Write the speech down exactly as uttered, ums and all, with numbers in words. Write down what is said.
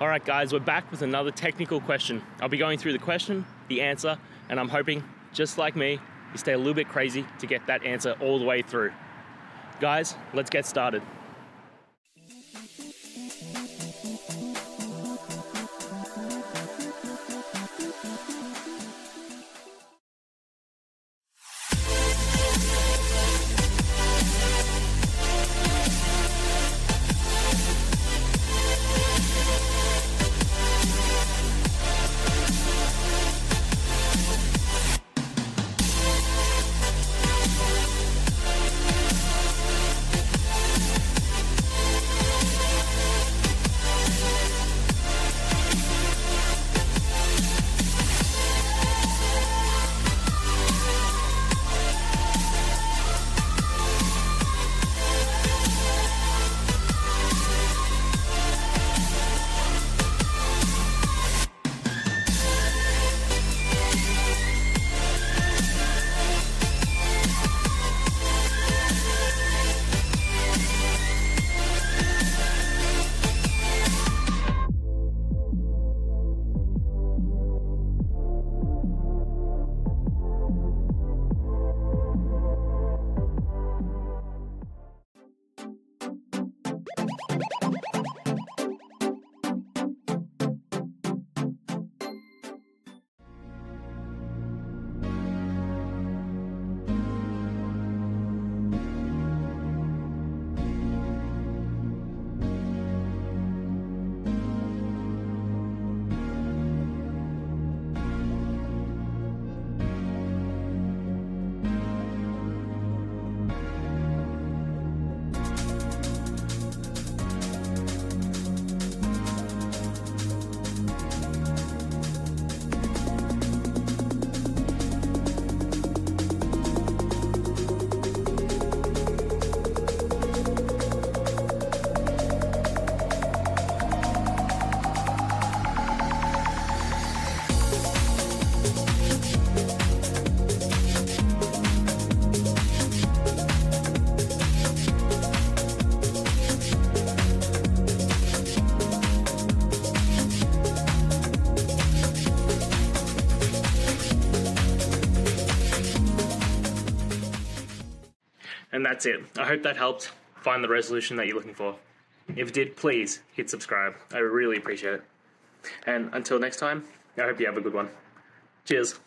All right, guys, we're back with another technical question. I'll be going through the question, the answer, and I'm hoping, just like me, you stay a little bit crazy to get that answer all the way through. Guys, let's get started. And that's it. I hope that helped find the resolution that you're looking for. If it did, please hit subscribe. I really appreciate it. And until next time, I hope you have a good one. Cheers.